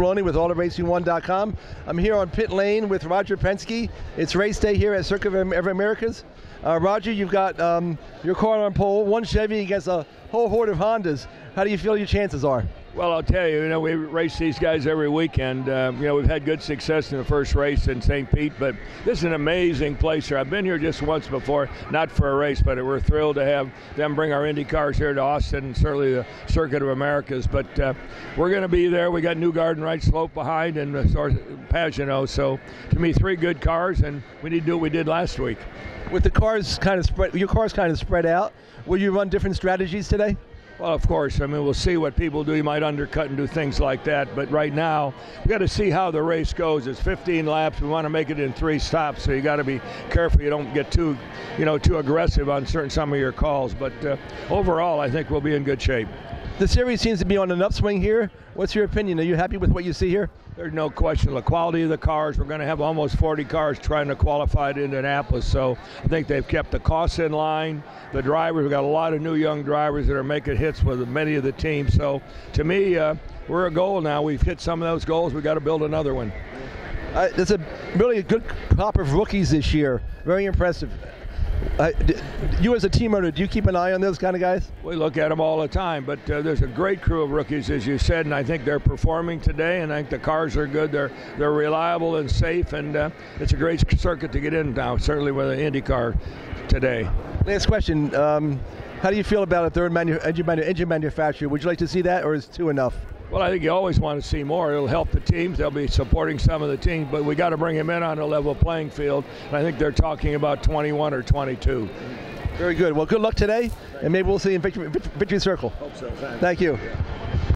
Maloney with AutoRacing1.com. I'm here on pit lane with Roger Penske. It's race day here at Circuit of the Americas. Roger, you've got your car on pole, one Chevy against a whole horde of Hondas. How do you feel your chances are? Well, I'll tell you, we race these guys every weekend. We've had good success in the first race in St. Pete, but this is an amazing place here. I've been here just once before, not for a race, but we're thrilled to have them bring our Indy cars here to Austin and certainly the Circuit of Americas. But we're going to be there. We got New Garden right slope behind and Pagano. So, to me, three good cars, and we need to do what we did last week. With the cars kind of spread, your cars kind of spread out, will you run different strategies today? Well, of course. We'll see what people do. You might undercut and do things like that. But right now, we got to see how the race goes. It's 15 laps. We want to make it in 3 stops. So you got to be careful. You don't get too, too aggressive on some of your calls. But overall, I think we'll be in good shape. The series seems to be on an upswing here. What's your opinion? Are you happy with what you see here? There's no question. The quality of the cars, we're going to have almost 40 cars trying to qualify to Indianapolis. So I think they've kept the costs in line. The drivers, we've got a lot of new young drivers that are making hits with many of the teams. So to me, we're a goal now. We've hit some of those goals. We've got to build another one. There's really a good crop of rookies this year. Very impressive. You as a team owner, do you keep an eye on those kind of guys? We look at them all the time, but there's a great crew of rookies, as you said, and I think they're performing today, and I think the cars are good. They're reliable and safe, and it's a great circuit to get in now, certainly with an IndyCar today. Last question. How do you feel about a third engine manufacturer? Would you like to see that, or is 2 enough? Well, I think you always want to see more. It'll help the teams. They'll be supporting some of the teams, but we got to bring them in on a level playing field. And I think they're talking about 21 or 22. Very good. Well, good luck today, and maybe we'll see you in Victory Circle. Hope so. Thanks. Thank you. Yeah.